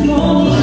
Oh,